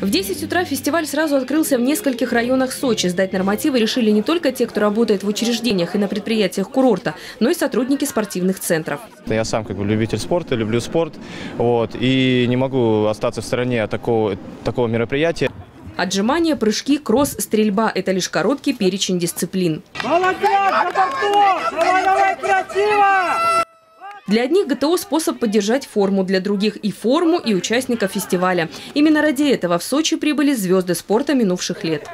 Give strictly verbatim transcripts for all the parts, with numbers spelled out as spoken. В десять утра фестиваль сразу открылся в нескольких районах Сочи. Сдать нормативы решили не только те, кто работает в учреждениях и на предприятиях курорта, но и сотрудники спортивных центров. Я сам как бы любитель спорта, люблю спорт, вот, и не могу остаться в стороне от такого, такого мероприятия. Отжимания, прыжки, кросс, стрельба – это лишь короткий перечень дисциплин. Молодец, давай, давай, красиво! Для одних ГТО – способ поддержать форму, для других – и форму, и участников фестиваля. Именно ради этого в Сочи прибыли звезды спорта минувших лет.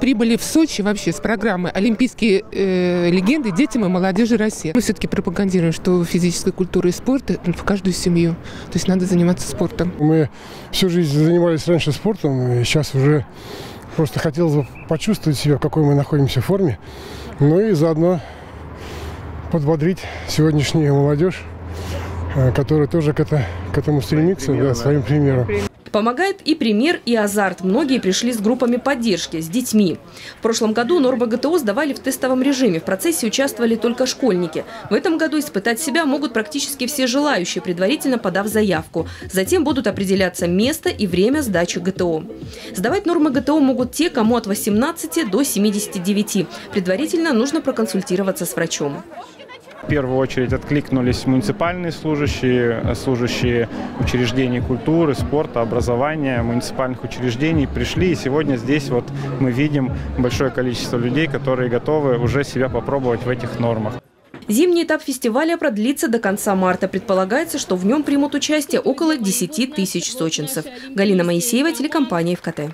Прибыли в Сочи вообще с программы «Олимпийские э, легенды детям и молодежи России». Мы все-таки пропагандируем, что физическая культура и спорт – в каждую семью. То есть надо заниматься спортом. Мы всю жизнь занимались раньше спортом, и сейчас уже просто хотелось бы почувствовать себя, в какой мы находимся в форме, ну и заодно подбодрить сегодняшнюю молодежь, которая тоже к, это, к этому стремится, своим примером. Да, своим примером. Помогает и пример, и азарт. Многие пришли с группами поддержки, с детьми. В прошлом году нормы ГТО сдавали в тестовом режиме. В процессе участвовали только школьники. В этом году испытать себя могут практически все желающие, предварительно подав заявку. Затем будут определяться место и время сдачи ГТО. Сдавать нормы ГТО могут те, кому от восемнадцати до семидесяти девяти. Предварительно нужно проконсультироваться с врачом. В первую очередь откликнулись муниципальные служащие, служащие учреждений культуры, спорта, образования, муниципальных учреждений пришли. И сегодня здесь вот мы видим большое количество людей, которые готовы уже себя попробовать в этих нормах. Зимний этап фестиваля продлится до конца марта. Предполагается, что в нем примут участие около десяти тысяч сочинцев. Галина Моисеева, телекомпания «Эфкате».